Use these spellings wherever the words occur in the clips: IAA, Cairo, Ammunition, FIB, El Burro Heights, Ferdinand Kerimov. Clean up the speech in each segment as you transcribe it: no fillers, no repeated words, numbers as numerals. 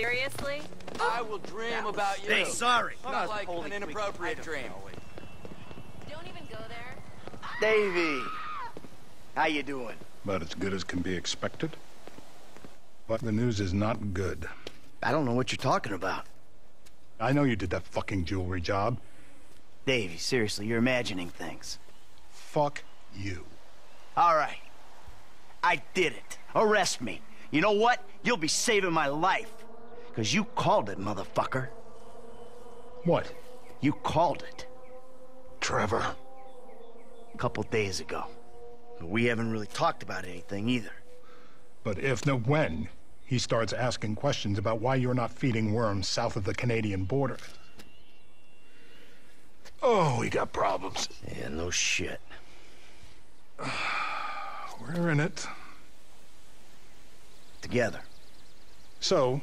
Seriously? I will dream about you. Hey, sorry. Not like an inappropriate dream. Don't even go there. Davey, how you doing? About as good as can be expected. But the news is not good. I don't know what you're talking about. I know you did that fucking jewelry job. Davey, seriously, you're imagining things. Fuck you. All right. I did it. Arrest me. You know what? You'll be saving my life. Because you called it, motherfucker. What? You called it. Trevor. A couple days ago. But we haven't really talked about anything either. But if and when he starts asking questions about why you're not feeding worms south of the Canadian border. Oh, we got problems. Yeah, no shit. We're in it. Together. So,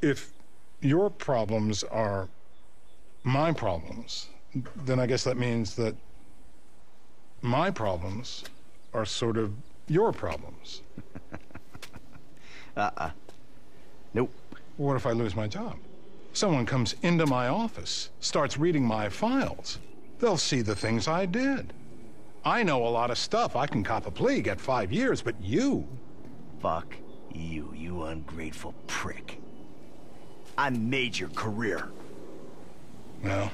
if your problems are my problems, then I guess that means that my problems are sort of your problems. Nope. What if I lose my job? Someone comes into my office, starts reading my files. They'll see the things I did. I know a lot of stuff. I can cop a plea, get 5 years, but you... Fuck you, you ungrateful prick. I made your career. Well,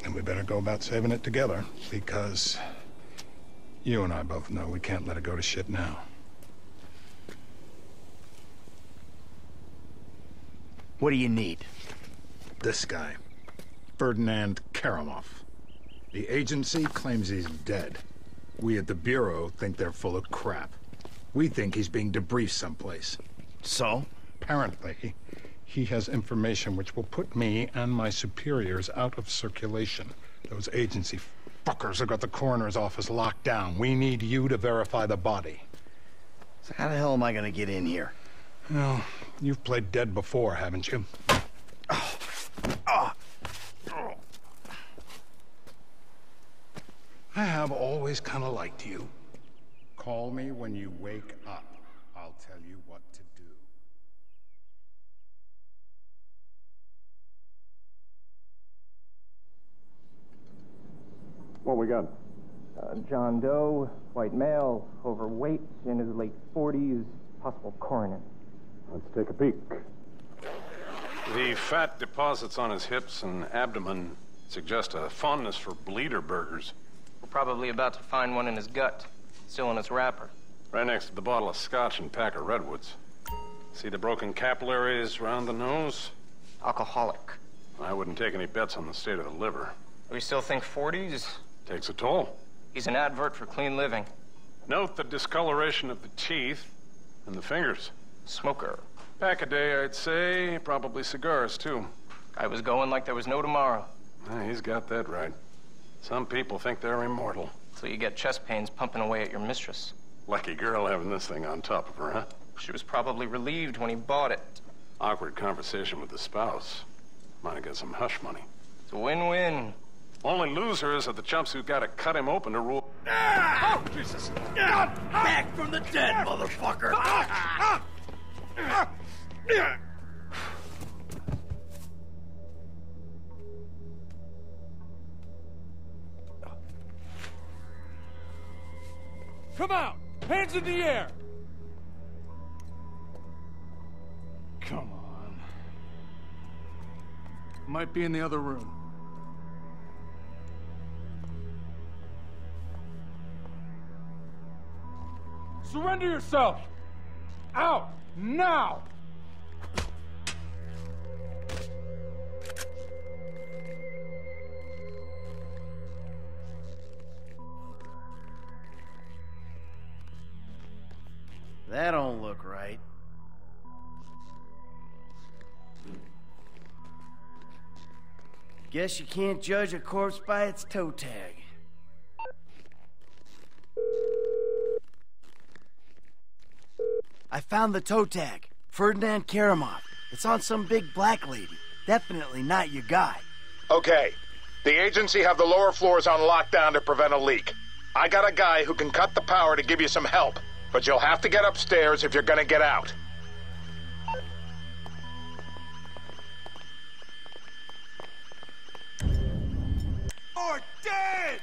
then we better go about saving it together, because you and I both know we can't let it go to shit now. What do you need? This guy, Ferdinand Kerimov. The agency claims he's dead. We at the Bureau think they're full of crap. We think he's being debriefed someplace. So? Apparently, he has information which will put me and my superiors out of circulation. Those agency fuckers have got the coroner's office locked down. We need you to verify the body. So how the hell am I gonna get in here? Well, you've played dead before, haven't you? I have always kind of liked you. Call me when you wake up. I'll tell you what to do. What we got? John Doe, white male, overweight, in his late 40s, possible coroner. Let's take a peek. The fat deposits on his hips and abdomen suggest a fondness for bleeder burgers. We're probably about to find one in his gut. Still in its wrapper. Right next to the bottle of scotch and pack of redwoods. See the broken capillaries around the nose? Alcoholic. I wouldn't take any bets on the state of the liver. We still think 40s? Takes a toll. He's an advert for clean living. Note the discoloration of the teeth and the fingers. Smoker. Pack a day, I'd say. Probably cigars, too. Guy was going like there was no tomorrow. Yeah, he's got that right. Some people think they're immortal. So you get chest pains pumping away at your mistress. Lucky girl having this thing on top of her, huh? She was probably relieved when he bought it. Awkward conversation with the spouse. Might have got some hush money. It's a win-win. Only losers are the chumps who gotta cut him open to rule. Ah! Oh, Jesus! Ah! Back from the dead, motherfucker! Ah! Ah! Ah! Come out! Hands in the air! Come on. Might be in the other room. Surrender yourself! Out! Now! That don't look right. Guess you can't judge a corpse by its toe tag. I found the toe tag. Ferdinand Kerimov. It's on some big black lady. Definitely not your guy. Okay. The agency have the lower floors on lockdown to prevent a leak. I got a guy who can cut the power to give you some help. But you'll have to get upstairs if you're gonna get out. You're dead!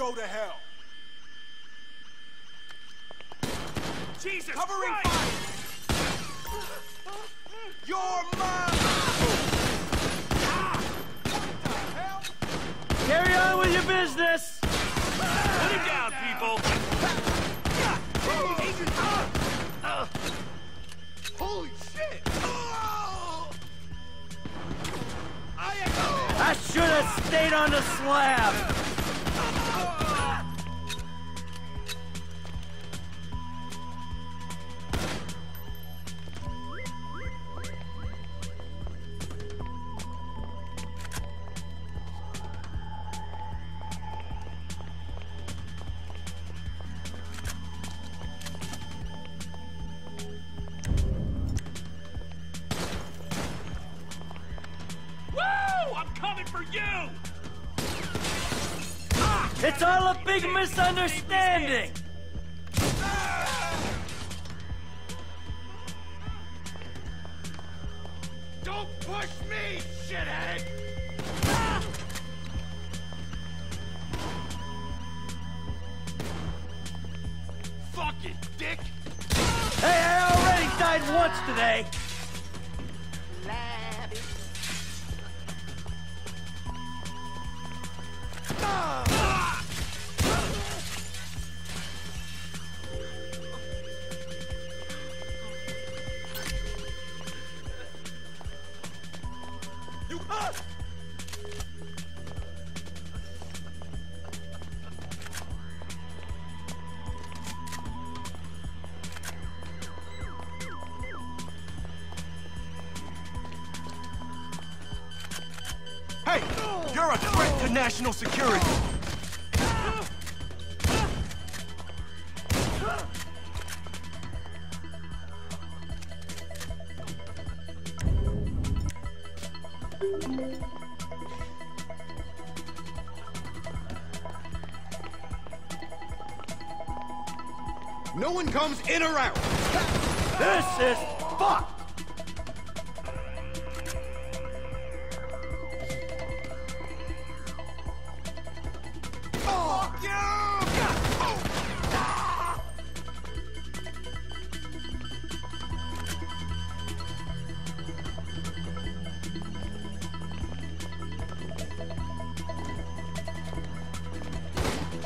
Go to hell. Jesus Covering Christ! Fire! You're mine! What the hell? Carry on with your business! Put him down, people! Holy shit! I should have stayed on the slab! It's all a big misunderstanding! Don't push me, shithead! Fuck it, dick! Hey, I already died once today! Hey, you're a threat to national security. No one comes in or out. This is fucked.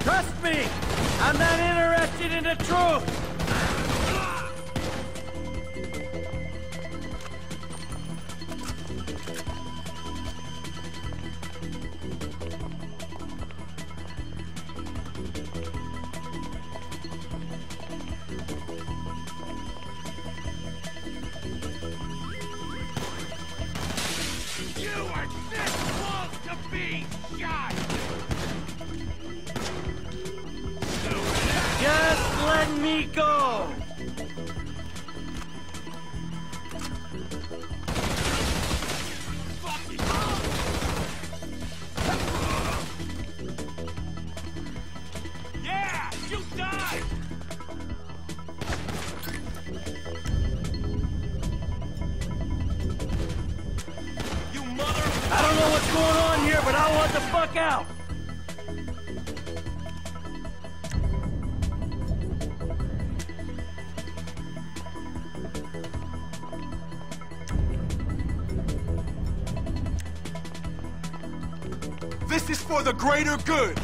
Trust me, I'm not interested in the truth. You are this close to being shot! Just let me go! Yeah! You died! You mother... I don't know what's going on here, but I want the fuck out! This is for the greater good!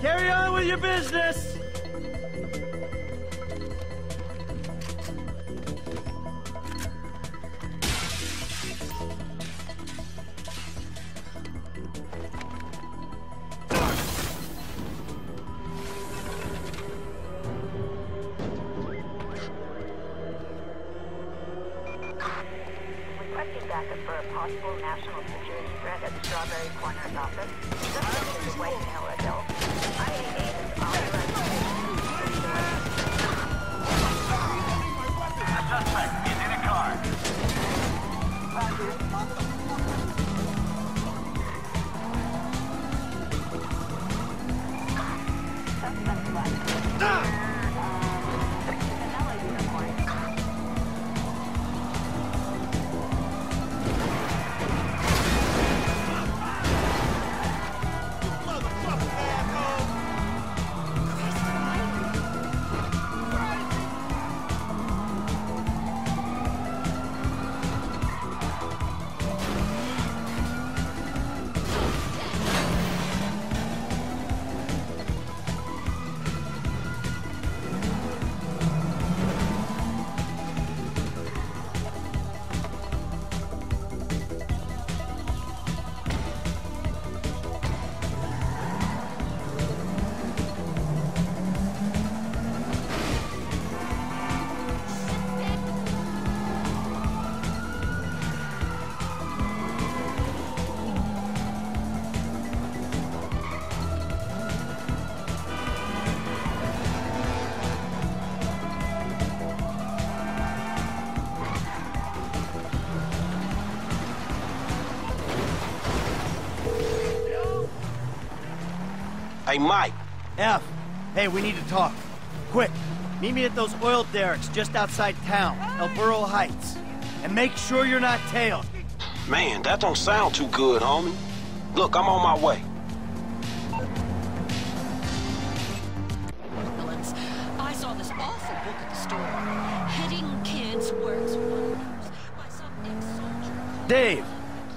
Carry on with your business! For a possible national security threat at Strawberry Corner's office. Suspect is a white male adult. IAA is authorized. Suspect is in a car. Suspect left. Hey, Mike. F. Hey, we need to talk. Quick. Meet me at those oil derricks just outside town, El Burro Heights. And make sure you're not tailed. Man, that don't sound too good, homie. Look, I'm on my way. I saw this awful book at the store. Heading Kids Works Wonders by some ex-soldier. Dave,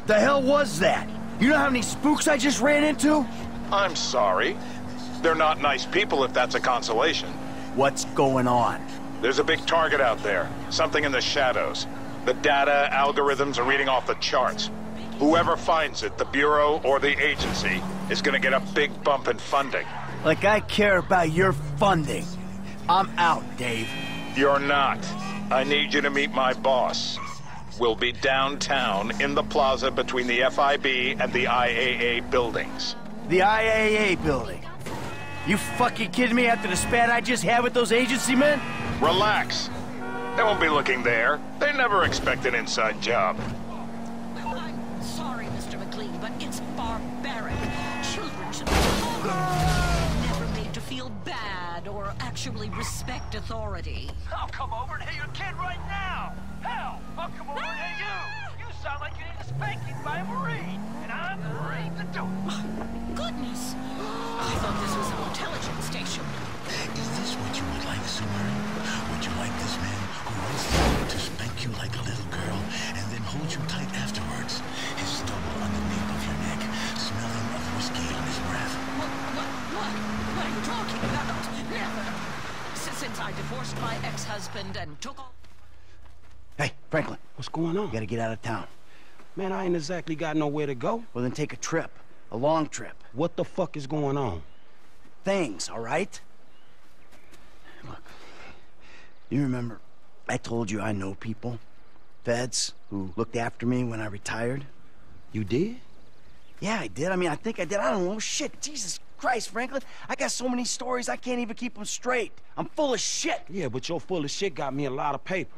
the hell was that? You know how many spooks I just ran into? I'm sorry. They're not nice people, if that's a consolation. What's going on? There's a big target out there. Something in the shadows. The data algorithms are reading off the charts. Whoever finds it, the Bureau or the agency, is gonna get a big bump in funding. Like I care about your funding. I'm out, Dave. You're not. I need you to meet my boss. We'll be downtown in the plaza between the FIB and the IAA buildings. The IAA building? You fucking kidding me after the spat I just had with those agency men? Relax. They won't be looking there. They never expect an inside job. Well, I'm sorry, Mr. McLean, but it's barbaric. Children should be never made to feel bad or actually respect authority. I'll come over and hit your kid right now. Hell, I'll come over and hit you. You sound like you need a spanking by a Marine, and I'm the Marine to do it. My goodness. I thought this was an intelligence station. Is this what you would like, Summer? Would you like this man who wants to spank you like a little girl and then hold you tight afterwards? His stubble on the nape of your neck, smelling of whiskey on his breath. What are you talking about? Never. Since I divorced my ex-husband and took off... Hey, Franklin. What's going on? You gotta get out of town. Man, I ain't exactly got nowhere to go. Well, then take a trip. A long trip. What the fuck is going on? Things, all right? Look, you remember I told you I know people? Feds who looked after me when I retired? You did? Yeah, I did. I mean, I think I did. I don't know. Shit, Jesus Christ, Franklin. I got so many stories, I can't even keep them straight. I'm full of shit. Yeah, but your full of shit got me a lot of paper.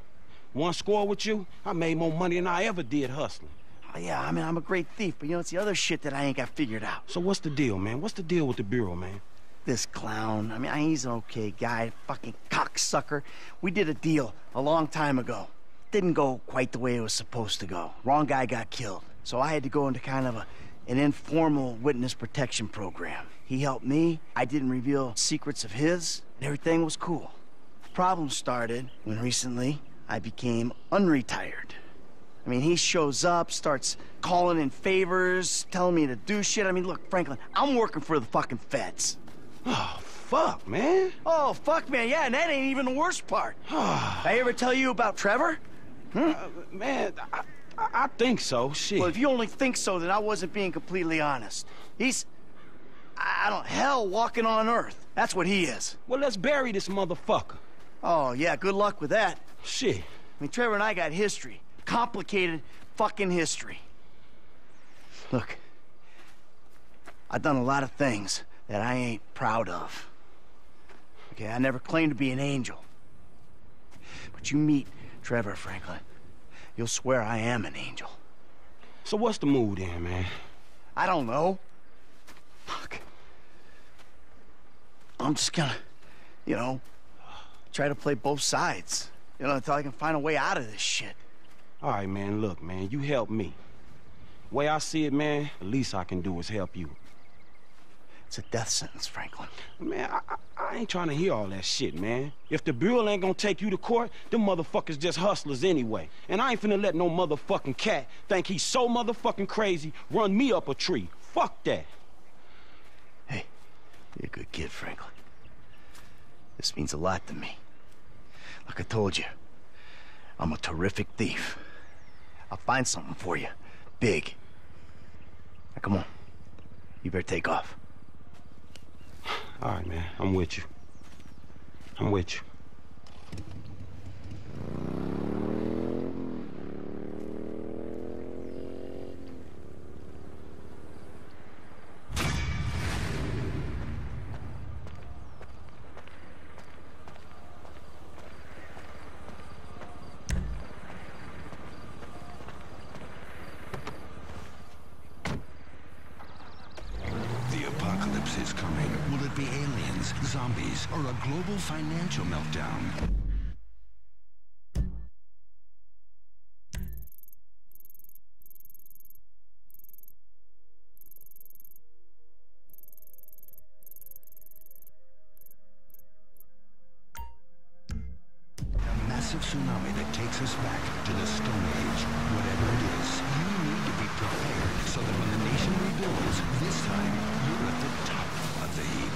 One score with you, I made more money than I ever did hustling. Yeah, I mean, I'm a great thief, but you know, it's the other shit that I ain't got figured out. So what's the deal, man? What's the deal with the Bureau, man? This clown, I mean, he's an okay guy, fucking cocksucker. We did a deal a long time ago. Didn't go quite the way it was supposed to go. Wrong guy got killed. So I had to go into kind of an informal witness protection program. He helped me. I didn't reveal secrets of his, and everything was cool. The problem started when recently I became unretired. I mean, he shows up, starts calling in favors, telling me to do shit. I mean, look, Franklin, I'm working for the fucking feds. Oh, fuck, man. Oh, fuck, man, yeah, and that ain't even the worst part. Did I ever tell you about Trevor? Hmm? Man, I think so, shit. Well, if you only think so, then I wasn't being completely honest. He's, I don't, hell walking on earth. That's what he is. Well, let's bury this motherfucker. Oh, yeah, good luck with that. Shit. I mean, Trevor and I got history. Complicated fucking history. Look, I've done a lot of things that I ain't proud of. Okay, I never claimed to be an angel. But you meet Trevor, Franklin, you'll swear I am an angel. So what's the mood in, man? I don't know. Fuck. I'm just gonna, you know, try to play both sides. You know, until I can find a way out of this shit. All right, man, look, man, you help me. Way I see it, man, the least I can do is help you. It's a death sentence, Franklin. Man, I ain't trying to hear all that shit, man. If the Bureau ain't gonna take you to court, them motherfuckers just hustlers anyway. And I ain't finna let no motherfucking cat think he's so motherfucking crazy run me up a tree. Fuck that. Hey, you're a good kid, Franklin. This means a lot to me. Like I told you, I'm a terrific thief. I'll find something for you. Big. Now, come on. You better take off. All right, man. I'm with you. I'm with you. crises or a global financial meltdown. Tsunami that takes us back to the Stone Age. Whatever it is, you need to be prepared so that when the nation rebuilds, this time you're at the top of the heap.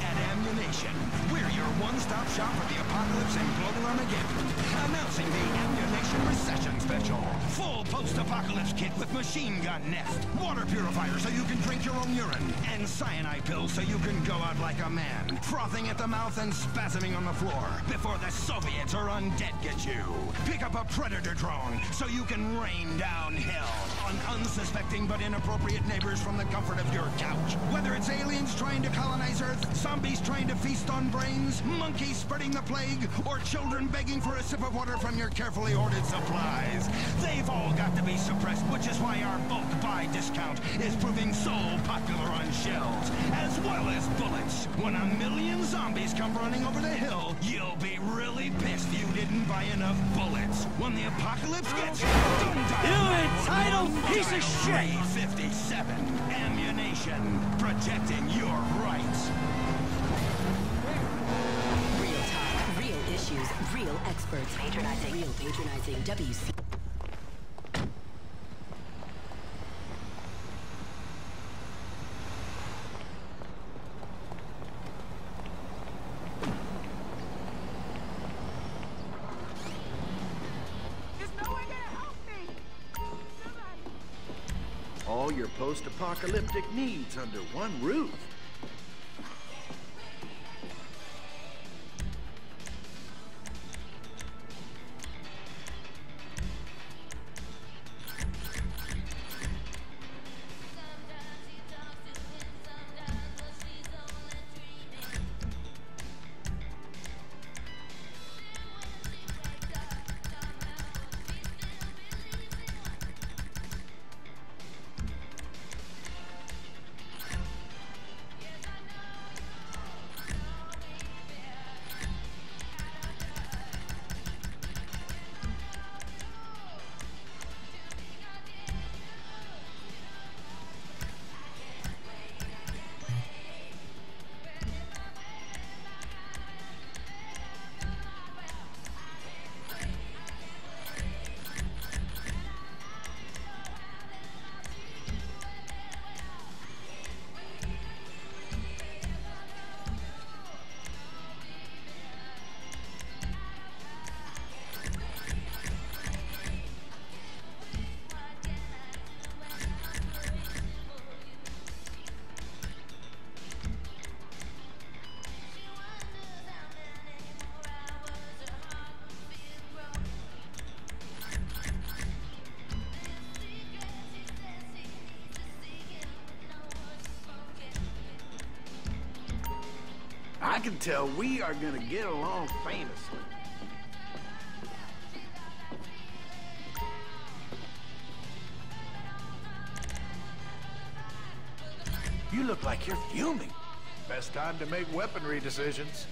At Ammunition, we're your one-stop shop for the apocalypse and global Armageddon. Announcing the Ammunition Recession Special. Full post-apocalypse kit with machine gun nest, water purifier so you can drink your own urine, and cyanide pills so you can go out like a man, frothing at the mouth and spasming on the floor before the Soviets or undead get you. Pick up a Predator drone so you can rain down hell on unsuspecting but inappropriate neighbors from the comfort of your couch. Whether it's aliens trying to colonize Earth, zombies trying to feast on brains, monkeys spreading the plague, or children begging for a sip of water from your carefully hoarded supplies, they've all got to be suppressed, which is why our bulk buy discount is proving so popular on shelves, as well as bullets. When a million zombies come running over the hill, you'll be really pissed you didn't buy enough bullets. When the apocalypse gets you, entitled piece of shit! 57, Ammunition, protecting your rights. Real talk, real issues, real experts, patronizing, real patronizing, WC. All your post-apocalyptic needs under one roof. I can tell we are gonna get along famously. You look like you're fuming. Best time to make weaponry decisions.